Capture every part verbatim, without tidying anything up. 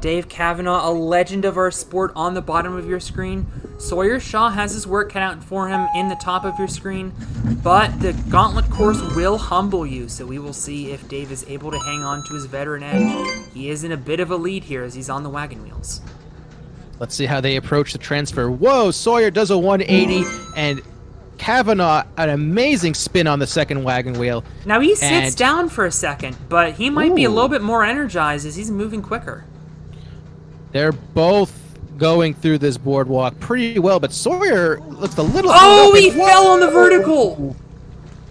Dave Cavanagh, a legend of our sport, on the bottom of your screen. Sawyer Shaw has his work cut out for him in the top of your screen, but the Gauntlet course will humble you, so we will see if Dave is able to hang on to his veteran edge. He is in a bit of a lead here as he's on the wagon wheels. Let's see how they approach the transfer. Whoa, Sawyer does a one eighty, and Cavanagh, an amazing spin on the second wagon wheel. Now he sits and... down for a second, but he might Ooh. be a little bit more energized as he's moving quicker. They're both going through this boardwalk pretty well, but Sawyer looks a little... Oh, he Whoa! fell on the vertical!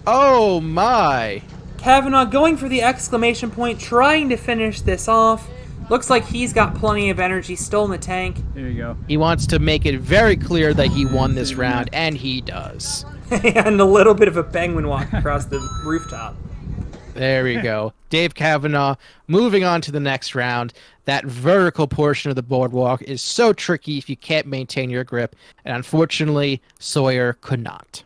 Oh, my. Cavanagh going for the exclamation point, trying to finish this off. Looks like he's got plenty of energy still in the tank. There you go. He wants to make it very clear that he won this round, and he does. And a little bit of a penguin walk across the rooftop. There we go. Dave Cavanagh moving on to the next round. That vertical portion of the boardwalk is so tricky if you can't maintain your grip, and unfortunately, Sawyer could not.